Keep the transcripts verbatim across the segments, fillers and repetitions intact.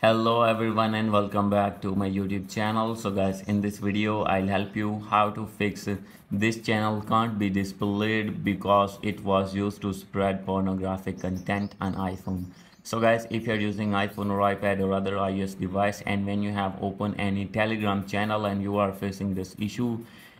Hello everyone and welcome back to my YouTube channel. So guys, in this video I'll help you how to fix this channel can't be displayed because it was used to spread pornographic content on iPhone. So guys, if you're using iPhone or iPad or other iOS device, and when you have opened any Telegram channel and you are facing this issue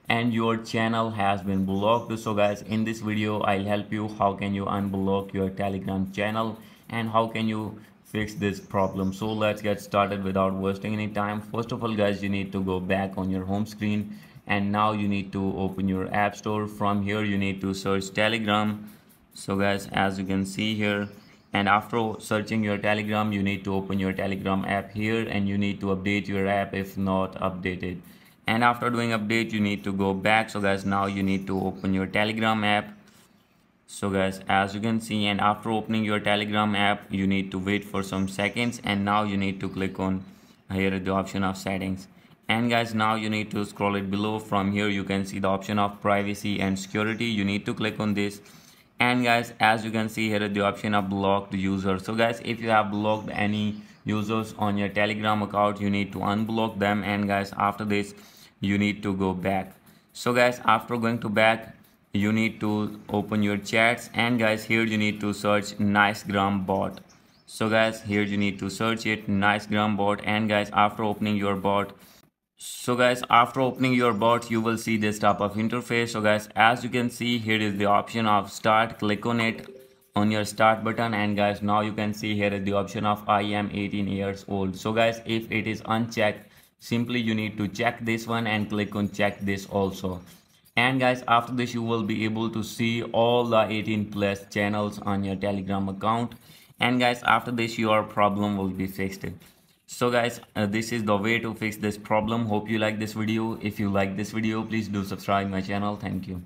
and your channel has been blocked, so guys, in this video I'll help you how can you unblock your Telegram channel and how can you fix this problem. So let's get started without wasting any time. First of all guys, you need to go back on your home screen and now you need to open your app store. From here you need to search Telegram. So guys, as you can see here, and after searching your Telegram you need to open your Telegram app here and you need to update your app if not updated. And after doing update you need to go back. So guys, now you need to open your Telegram app. So guys, as you can see, and after opening your Telegram app you need to wait for some seconds, and now you need to click on here the option of settings. And guys, now you need to scroll it below. From here you can see the option of privacy and security, you need to click on this. And guys, as you can see here the option of blocked users. So guys, if you have blocked any users on your Telegram account you need to unblock them. And guys, after this you need to go back. So guys, after going to back you need to open your chats, and guys, here you need to search NiceGramBot. So guys, here you need to search it, NiceGramBot. And guys, after opening your bot, so guys, after opening your bot you will see this type of interface. So guys, as you can see, here is the option of start. Click on it, on your start button. And guys, now you can see here is the option of I am eighteen years old. So guys, if it is unchecked, simply you need to check this one and click on check this also. And guys, after this you will be able to see all the eighteen plus channels on your Telegram account. And guys, after this your problem will be fixed. So guys, uh, this is the way to fix this problem. Hope you like this video. If you like this video, please do subscribe my channel. Thank you.